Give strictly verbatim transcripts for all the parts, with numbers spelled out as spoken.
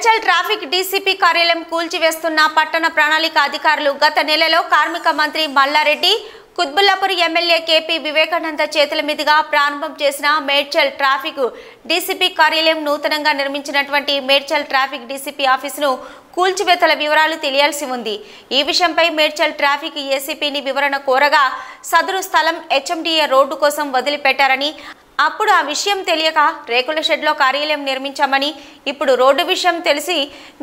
Medchal traffic DCP కార్యాలయం కూల్చివేస్తున్న పట్టణ ప్రణాళిక అధికారులు గత నెలలో కార్మిక మంత్రి మల్లారెడ్డి కుత్బుల్లాపూర్ ఎమ్మెల్యే కేపీ వివేకానంద చేతుల మీదుగా ప్రారంభం చేసిన మేడ్చల్ ట్రాఫిక్ డీసీపీ కార్యాలయం నూతనంగా నిర్మించినటువంటి మేడ్చల్ ట్రాఫిక్ డీసీపీ ఆఫీసును కూల్చివేతల వివరాలు తెలియాల్సి ఉంది. ఈ విషయంపై మేడ్చల్ ట్రాఫిక్ ఏసీపీని వివరణ కోరగా సదరు స్థలం హెచ్ఎండిఏ రోడ్డు కోసం వదిలిపెట్టారని, అప్పుడు ఆ విషయం తెలియక రేకుల షెడ్లో కార్యాలయం నిర్మించామని, ఇప్పుడు రోడ్డు విషయం తెలిసి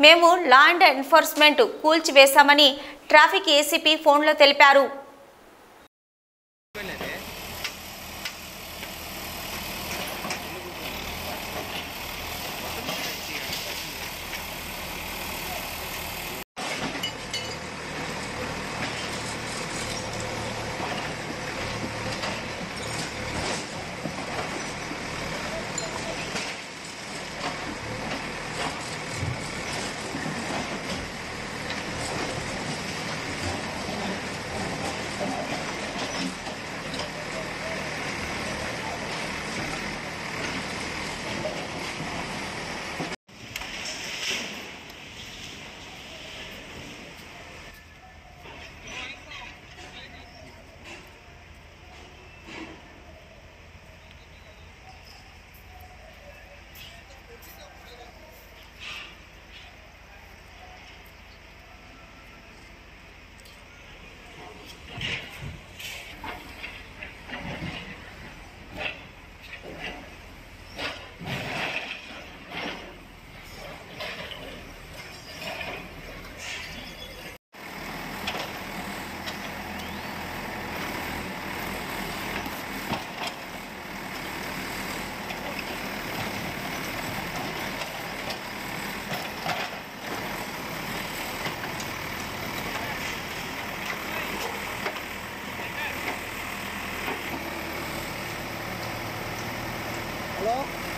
మేము లా అండ్ ఎన్ఫోర్స్మెంట్ కూల్చివేశామని ట్రాఫిక్ ఏసీపీ ఫోన్లో తెలిపారు. Hello?